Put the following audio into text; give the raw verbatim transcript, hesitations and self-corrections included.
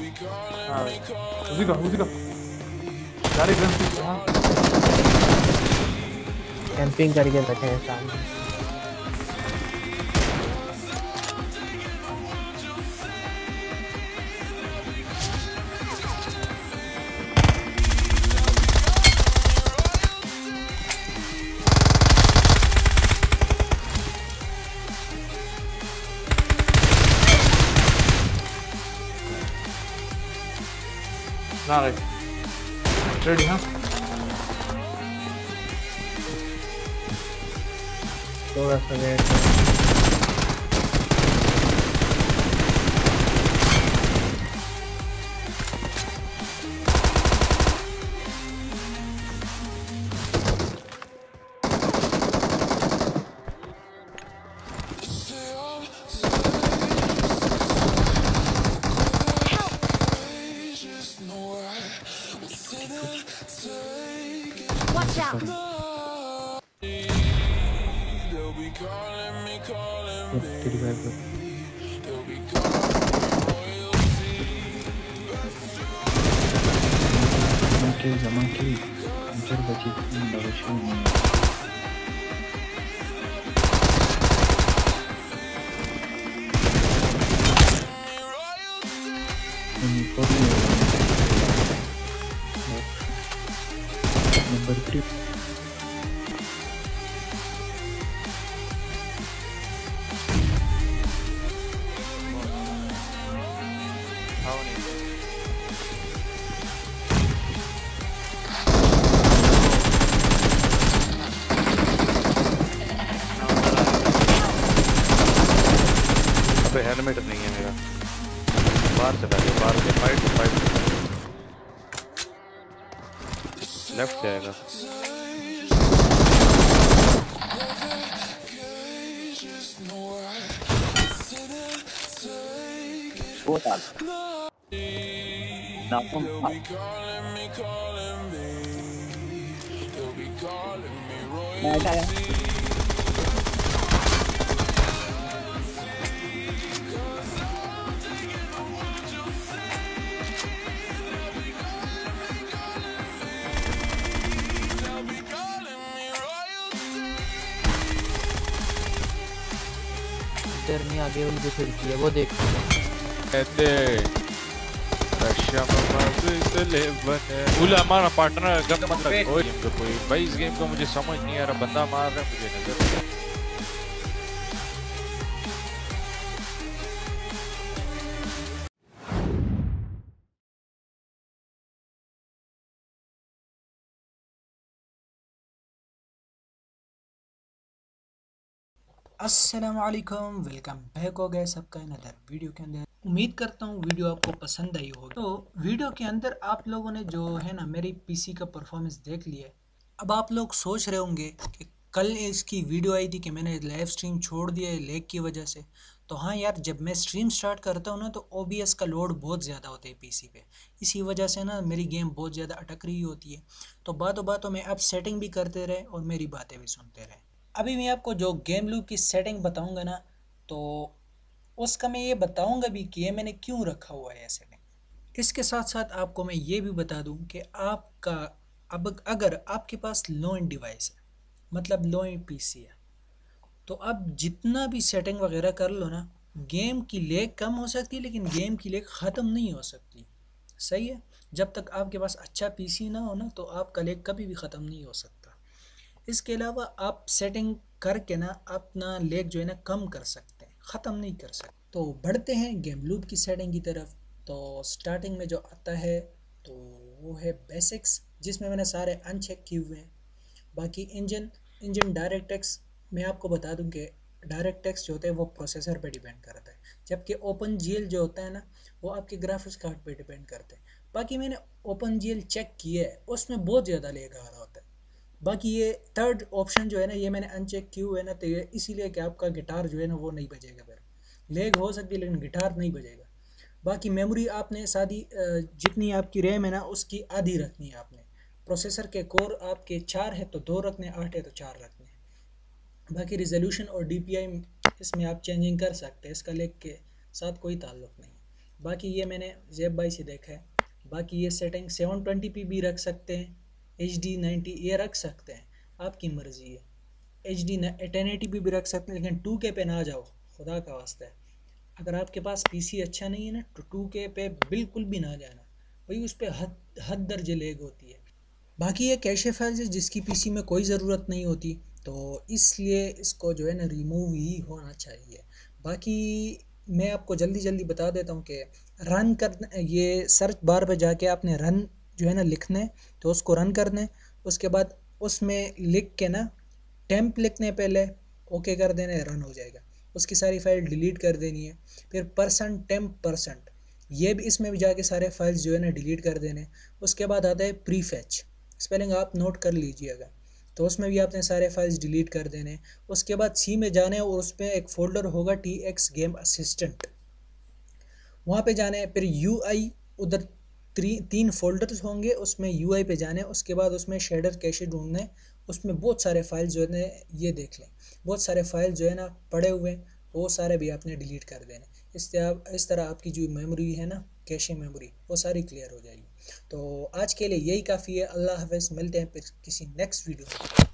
हाँ उसी का उसी का सारे कैंपिंग हाँ कैंपिंग करके बैठे हैं सामने। रेडी हाँ थोड़ा सा वेट आगे उनकी खिड़की है वो देखो हमारा पार्टनर गन मत रख ओए कोई भाई इस गेम को मुझे समझ नहीं आ रहा बंदा मार रहा है मुझे नजर अस्सलामुअलैकुम वेलकम बैक हो गए सबका अनदर वीडियो के अंदर। उम्मीद करता हूँ वीडियो आपको पसंद आई होगी। तो वीडियो के अंदर आप लोगों ने जो है ना मेरी पीसी का परफॉर्मेंस देख लिया। अब आप लोग सोच रहे होंगे कि कल इसकी वीडियो आई थी कि मैंने लाइव स्ट्रीम छोड़ दिया है लैग की वजह से। तो हाँ यार, जब मैं स्ट्रीम स्टार्ट करता हूँ ना तो ओबीएस का लोड बहुत ज़्यादा होता है पीसी पे, इसी वजह से ना मेरी गेम बहुत ज़्यादा अटक रही होती है। तो बातों बातों में आप सेटिंग भी करते रहे और मेरी बातें भी सुनते रहे। अभी मैं आपको जो गेम लूप की सेटिंग बताऊंगा ना तो उसका मैं ये बताऊंगा भी कि ये मैंने क्यों रखा हुआ है सेटिंग। इसके साथ साथ आपको मैं ये भी बता दूं कि आपका अब अगर आपके पास लो एंड डिवाइस है, मतलब लो एंड पीसी है, तो आप जितना भी सेटिंग वगैरह कर लो ना गेम की लेग कम हो सकती है लेकिन गेम की लेग ख़त्म नहीं हो सकती। सही है, जब तक आपके पास अच्छा पीसी ना हो ना तो आपका लेग कभी भी ख़त्म नहीं हो सकता। इसके अलावा आप सेटिंग करके ना अपना लेग जो है ना कम कर सकते हैं, ख़त्म नहीं कर सकते। तो बढ़ते हैं गेम लूप की सेटिंग की तरफ। तो स्टार्टिंग में जो आता है तो वो है बेसिक्स, जिसमें मैंने सारे अनचेक किए हुए हैं। बाकी इंजन इंजन डायरेक्ट टेक्स्ट मैं आपको बता दूं कि डायरेक्ट टेक्स्ट जो होता है वो प्रोसेसर पे डिपेंड करता है, जबकि ओपन जी एल जो होता है ना वो आपके ग्राफिक्स कार्ड पर डिपेंड करता है। बाकी मैंने ओपन जी एल चेक किया है, उसमें बहुत ज़्यादा लेग आ रहा होता है। बाकी ये थर्ड ऑप्शन जो है ना ये मैंने अनचेक किया हुआ है ना, तो ये इसीलिए कि आपका गिटार जो है ना वो नहीं बजेगा, फिर लेग हो सकती है लेकिन गिटार नहीं बजेगा। बाकी मेमोरी आपने सादी जितनी आपकी रैम है ना उसकी आधी रखनी है आपने। प्रोसेसर के कोर आपके चार है तो दो रखने, आठ है तो चार रखने हैं। बाकी रिजोल्यूशन और डी पी आई इसमें आप चेंजिंग कर सकते हैं, इसका लेग के साथ कोई ताल्लुक नहीं। बाकी ये मैंने जेब बाई से देखा है। बाकी ये सेटिंग सेवन ट्वेंटी पी भी रख सकते हैं, एच डी नाइन्टी ये रख सकते हैं, आपकी मर्ज़ी है। H D ten eighty P भी रख सकते हैं, लेकिन टू के पे ना जाओ, खुदा का वास्ता है। अगर आपके पास पीसी अच्छा नहीं है ना तो टू के पे बिल्कुल भी ना जाना, वही उस पर हद हद दर्जे लेग होती है। बाकी ये कैशे फाइल्स है जिसकी पीसी में कोई ज़रूरत नहीं होती, तो इसलिए इसको जो है ना रिमूव ही होना चाहिए। बाकी मैं आपको जल्दी जल्दी बता देता हूँ कि रन कर, ये सर्च बार पर जाके आपने रन जो है ना लिखना है, तो उसको रन करना है। उसके बाद उसमें लिख के ना टेम्प लिखने पहले ओके कर देना है, रन हो जाएगा। उसकी सारी फाइल डिलीट कर देनी है। फिर परसेंट टेम्प परसेंट ये भी, इसमें भी जाके सारे फाइल्स जो है ना डिलीट कर देने। उसके बाद आता है प्री फैच, स्पेलिंग आप नोट कर लीजिएगा, तो उसमें भी आपने सारे फाइल्स डिलीट कर देने। उसके बाद सी में जाने और उसमें एक फ़ोल्डर होगा टी एक्स गेम असिस्टेंट, वहाँ पे जाने। फिर यू आई, उधर ती, तीन फोल्डर्स होंगे, उसमें यू आई पे जाने। उसके बाद उसमें शेडर कैशे ढूंढने, उसमें बहुत सारे फाइल्स जो है ना ये देख लें, बहुत सारे फाइल जो है ना पड़े हुए हैं, वो सारे भी आपने डिलीट कर देने। इस तरह इस तरह आपकी जो मेमोरी है ना, कैशे मेमोरी, वो सारी क्लियर हो जाएगी। तो आज के लिए यही काफ़ी है। अल्लाह हाफ़िज़, मिलते हैं फिर किसी नेक्स्ट वीडियो में।